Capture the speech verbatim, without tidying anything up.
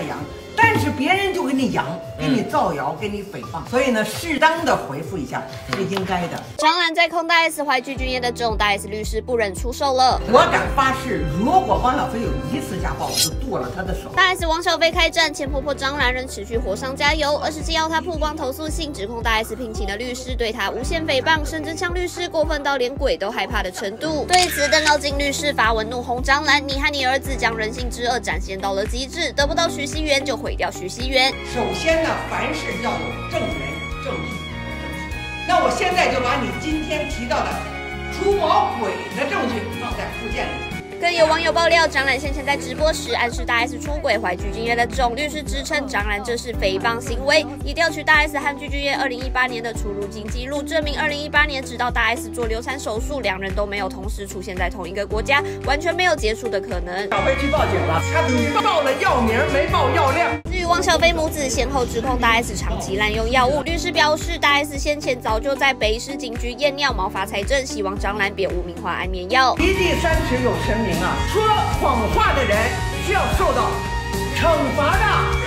赞扬，但是别人就给你扬，给你造谣，给你诽谤。所以呢，适当的回复一下是应该的。张兰在控大 S 怀具俊晔的这种，大 S 律师不忍出手了。我敢发誓，如果汪小菲有一次家暴，我就剁了他的手。大 S 汪小菲开战，前婆婆张兰仍持续火上加油，而是既要她曝光投诉信，指控大 S 聘请的律师对她无限诽谤，甚至呛律师过分到连鬼都害怕的程度。对此，邓高静律师发文怒轰张兰：“你和你儿子将人性之恶展现到了极致，得不到徐熙媛就毁掉徐熙媛。”首先呢，凡事要有正人、正义、正事。那我现在就把你今天提到的除毛鬼的证据放在附件里。 更有网友爆料，张兰先前在直播时暗示大 S 出轨怀具俊晔的总律师支撑张兰这是诽谤行为，以调取大 S 和具俊晔二零一八年的出入境记录，证明二零一八年直到大 S 做流产手术，两人都没有同时出现在同一个国家，完全没有接触的可能。小飞去报警了，他报了药名，没报药量。至于汪小菲母子先后指控大 S 长期滥用药物，律师表示，大 S 先前早就在北市警局验尿毛发财政，希望张兰别污名化安眠药。离地三尺有神明。 说谎话的人是要受到惩罚的。